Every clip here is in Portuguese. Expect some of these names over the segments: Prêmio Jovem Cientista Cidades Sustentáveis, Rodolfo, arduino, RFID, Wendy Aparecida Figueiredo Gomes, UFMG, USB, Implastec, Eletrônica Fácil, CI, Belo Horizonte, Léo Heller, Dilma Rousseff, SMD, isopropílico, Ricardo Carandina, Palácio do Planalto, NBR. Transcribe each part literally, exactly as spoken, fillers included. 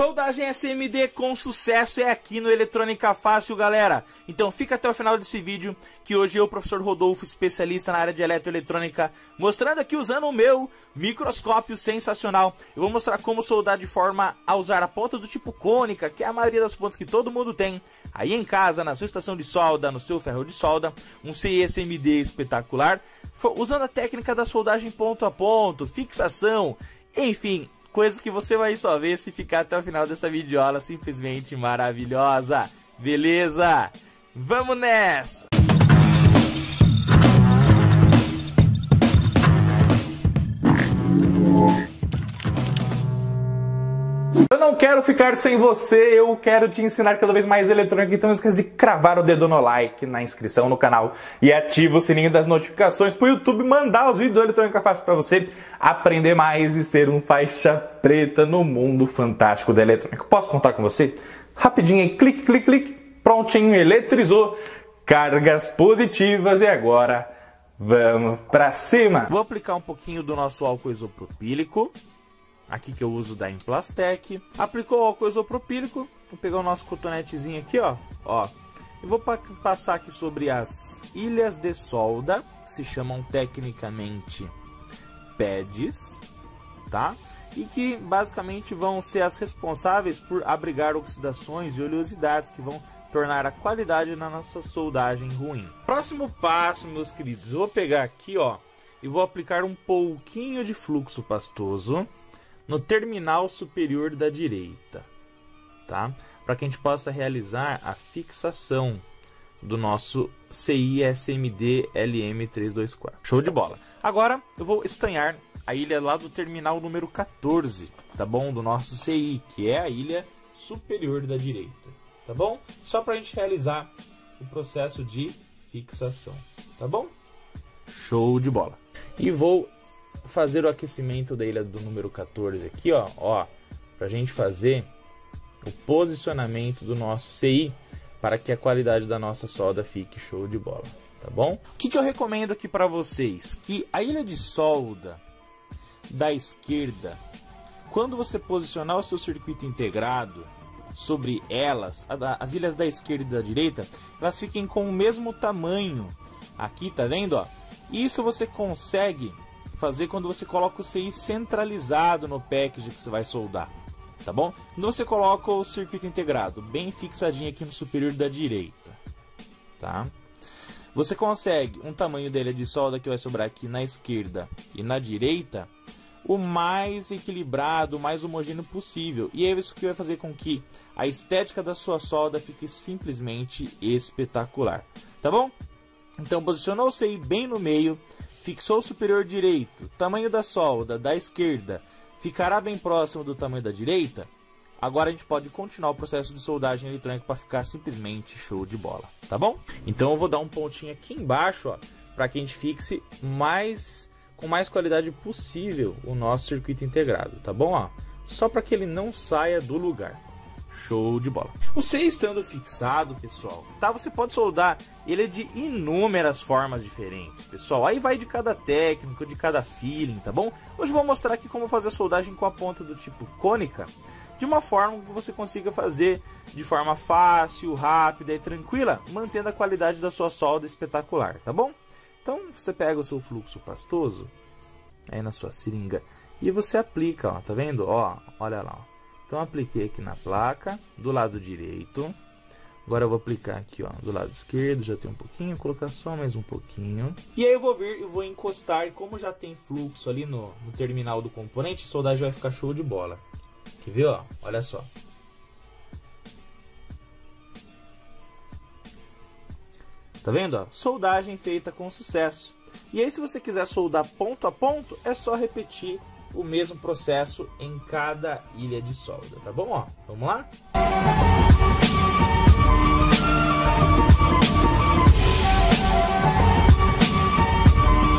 Soldagem S M D com sucesso é aqui no Eletrônica Fácil, galera. Então fica até o final desse vídeo, que hoje eu, professor Rodolfo, especialista na área de eletroeletrônica, mostrando aqui usando o meu microscópio sensacional. Eu vou mostrar como soldar de forma a usar a ponta do tipo cônica, que é a maioria das pontas que todo mundo tem. Aí em casa, na sua estação de solda, no seu ferro de solda, um C I S M D espetacular, usando a técnica da soldagem ponto a ponto, fixação, enfim, coisas que você vai só ver se ficar até o final dessa videoaula simplesmente maravilhosa. Beleza? Vamos nessa! Eu não quero ficar sem você, eu quero te ensinar cada vez mais eletrônica, então não esqueça de cravar o dedo no like, na inscrição no canal e ativa o sininho das notificações para o YouTube mandar os vídeos do Eletrônica Fácil para você aprender mais e ser um faixa preta no mundo fantástico da eletrônica. Posso contar com você? Rapidinho aí, clique, clique, clique, prontinho, eletrizou, cargas positivas e agora vamos para cima. Vou aplicar um pouquinho do nosso álcool isopropílico. Aqui que eu uso da Implastec. Aplicou o álcool isopropílico. Vou pegar o nosso cotonetezinho aqui, ó. ó. E vou pa passar aqui sobre as ilhas de solda, que se chamam tecnicamente pads, tá? E que basicamente vão ser as responsáveis por abrigar oxidações e oleosidades que vão tornar a qualidade na nossa soldagem ruim. Próximo passo, meus queridos, eu vou pegar aqui, ó, e vou aplicar um pouquinho de fluxo pastoso no terminal superior da direita, tá? Para que a gente possa realizar a fixação do nosso C I S M D L M três dois quatro. Show de bola! Agora eu vou estanhar a ilha lá do terminal número quatorze, tá bom? Do nosso C I, que é a ilha superior da direita, tá bom? Só para a gente realizar o processo de fixação, tá bom? Show de bola! E vou fazer o aquecimento da ilha do número quatorze aqui, ó, ó, pra gente fazer o posicionamento do nosso C I para que a qualidade da nossa solda fique show de bola, tá bom? O que, que eu recomendo aqui para vocês? Que a ilha de solda da esquerda, quando você posicionar o seu circuito integrado sobre elas, as ilhas da esquerda e da direita, elas fiquem com o mesmo tamanho. Aqui, tá vendo, ó? Isso você consegue fazer quando você coloca o C I centralizado no package que você vai soldar, tá bom? Quando você coloca o circuito integrado bem fixadinho aqui no superior da direita, tá? Você consegue um tamanho dele de solda que vai sobrar aqui na esquerda e na direita o mais equilibrado, o mais homogêneo possível. E é isso que vai fazer com que a estética da sua solda fique simplesmente espetacular, tá bom? Então posicionou o C I bem no meio, fixou o superior direito, tamanho da solda da esquerda ficará bem próximo do tamanho da direita. Agora a gente pode continuar o processo de soldagem eletrônica para ficar simplesmente show de bola, tá bom? Então eu vou dar um pontinho aqui embaixo, ó, para que a gente fixe mais, com mais qualidade possível o nosso circuito integrado, tá bom? Ó, só para que ele não saia do lugar. Show de bola. O C I estando fixado, pessoal, tá? Você pode soldar ele de inúmeras formas diferentes, pessoal. Aí vai de cada técnico, de cada feeling, tá bom? Hoje eu vou mostrar aqui como fazer a soldagem com a ponta do tipo cônica, de uma forma que você consiga fazer de forma fácil, rápida e tranquila, mantendo a qualidade da sua solda espetacular, tá bom? Então você pega o seu fluxo pastoso aí na sua seringa e você aplica, ó, tá vendo? Ó, olha lá, ó. Então apliquei aqui na placa, do lado direito. Agora eu vou aplicar aqui, ó, do lado esquerdo, já tem um pouquinho, vou colocar só mais um pouquinho. E aí eu vou vir e vou encostar, como já tem fluxo ali no, no terminal do componente, a soldagem vai ficar show de bola. Quer ver, ó? Olha só. Tá vendo, ó? Soldagem feita com sucesso. E aí se você quiser soldar ponto a ponto, é só repetir o mesmo processo em cada ilha de solda, tá bom? Ó, vamos lá?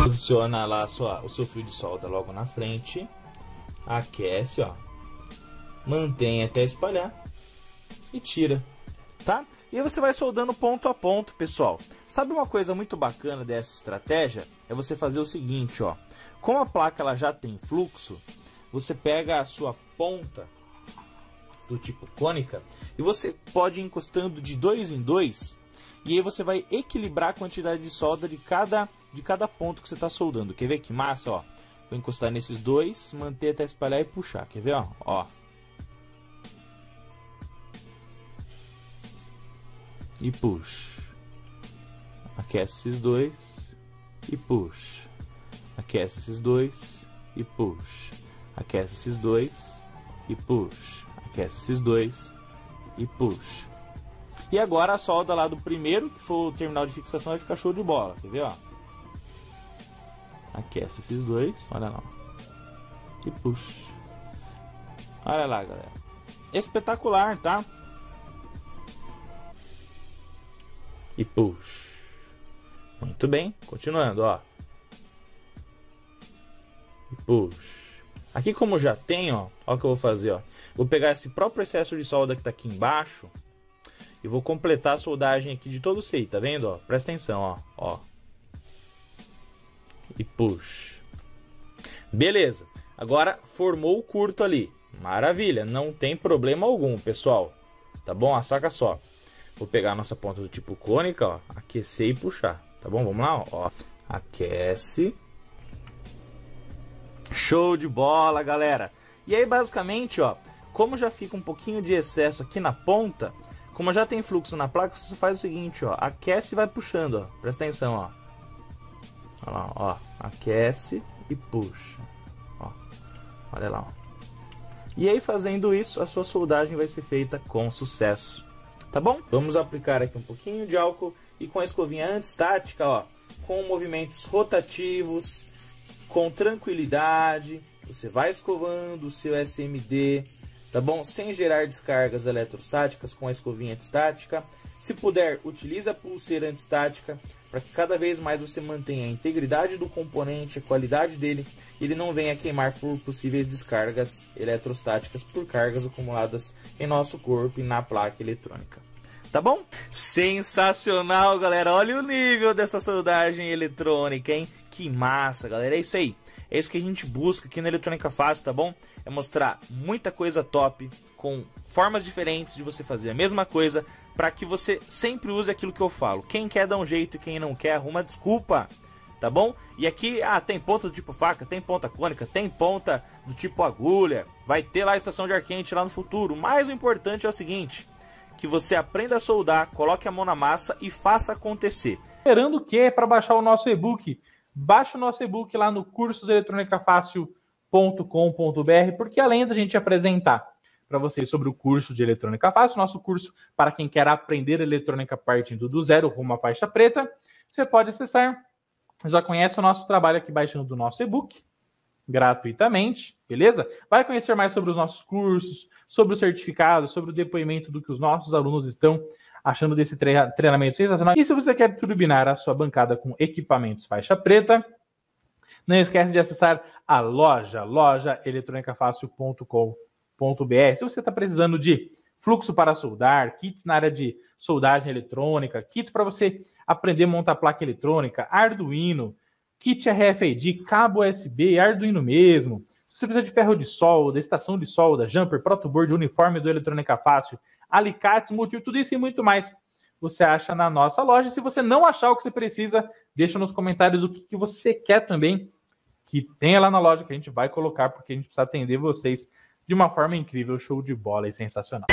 Posiciona lá sua, o seu fio de solda logo na frente, aquece, ó, mantém até espalhar e tira, tá? E aí você vai soldando ponto a ponto, pessoal. Sabe uma coisa muito bacana dessa estratégia? É você fazer o seguinte, ó. Como a placa ela já tem fluxo, você pega a sua ponta do tipo cônica, e você pode ir encostando de dois em dois, e aí você vai equilibrar a quantidade de solda de cada, de cada ponto que você está soldando. Quer ver que massa? Ó, vou encostar nesses dois, manter até espalhar e puxar. Quer ver? Ó, ó. E puxa. Aquece esses dois e puxa. Aquece esses dois e puxa. Aquece esses dois e puxa. Aquece esses dois e puxa. E agora a solda lá do primeiro, que for o terminal de fixação, vai ficar show de bola. Quer ver? Ó? Aquece esses dois, olha lá. E puxa. Olha lá, galera. Espetacular, tá? E puxa. Muito bem, continuando, ó. E puxa. Aqui como já tem, ó, ó o que eu vou fazer, ó. Vou pegar esse próprio excesso de solda que tá aqui embaixo e vou completar a soldagem aqui de todo o C I, tá vendo, ó? Presta atenção, ó, ó. E puxa. Beleza. Agora formou o curto ali. Maravilha, não tem problema algum, pessoal. Tá bom? Ó, saca só. Vou pegar a nossa ponta do tipo cônica, ó, aquecer e puxar, tá bom? Vamos lá, ó. Aquece. Show de bola, galera. E aí, basicamente, ó, como já fica um pouquinho de excesso aqui na ponta, como já tem fluxo na placa, você faz o seguinte, ó, aquece e vai puxando, ó. Presta atenção, ó. Olha lá, ó, aquece e puxa, ó. Olha lá, ó. E aí, fazendo isso, a sua soldagem vai ser feita com sucesso. Tá bom? Vamos aplicar aqui um pouquinho de álcool e com a escovinha antistática, ó, com movimentos rotativos, com tranquilidade, você vai escovando o seu S M D, tá bom? Sem gerar descargas eletrostáticas com a escovinha antistática. Se puder, utilize a pulseira antistática para que cada vez mais você mantenha a integridade do componente, a qualidade dele, e ele não venha queimar por possíveis descargas eletrostáticas por cargas acumuladas em nosso corpo e na placa eletrônica. Tá bom? Sensacional, galera! Olha o nível dessa soldagem eletrônica, hein? Que massa, galera! É isso aí! É isso que a gente busca aqui na Eletrônica Fácil, tá bom? É mostrar muita coisa top, com formas diferentes de você fazer a mesma coisa, para que você sempre use aquilo que eu falo. Quem quer dá um jeito e quem não quer arruma desculpa, tá bom? E aqui, ah, tem ponta do tipo faca, tem ponta cônica, tem ponta do tipo agulha, vai ter lá a estação de ar quente lá no futuro. Mas o importante é o seguinte, que você aprenda a soldar, coloque a mão na massa e faça acontecer. Esperando o quê? Para baixar o nosso e-book. Baixa o nosso e-book lá no cursos eletrônica fácil ponto com ponto br, porque além da gente apresentar para vocês sobre o curso de Eletrônica Fácil, nosso curso para quem quer aprender eletrônica partindo do zero rumo à faixa preta, você pode acessar, já conhece o nosso trabalho aqui baixando o nosso e-book, gratuitamente, beleza? Vai conhecer mais sobre os nossos cursos, sobre o certificado, sobre o depoimento do que os nossos alunos estão achando desse treinamento sensacional. E se você quer turbinar a sua bancada com equipamentos faixa preta, não esquece de acessar a loja, loja eletrônica fácil ponto com ponto br. Se você está precisando de fluxo para soldar, kits na área de soldagem eletrônica, kits para você aprender a montar placa eletrônica, arduino, kit R F I D, cabo U S B, arduino mesmo. Se você precisa de ferro de solda, estação de solda, jumper, protoboard, uniforme do Eletrônica Fácil, alicates, multimetro, tudo isso e muito mais, você acha na nossa loja. Se você não achar o que você precisa, deixa nos comentários o que, que você quer também que tenha lá na loja, que a gente vai colocar, porque a gente precisa atender vocês de uma forma incrível, show de bola e sensacional.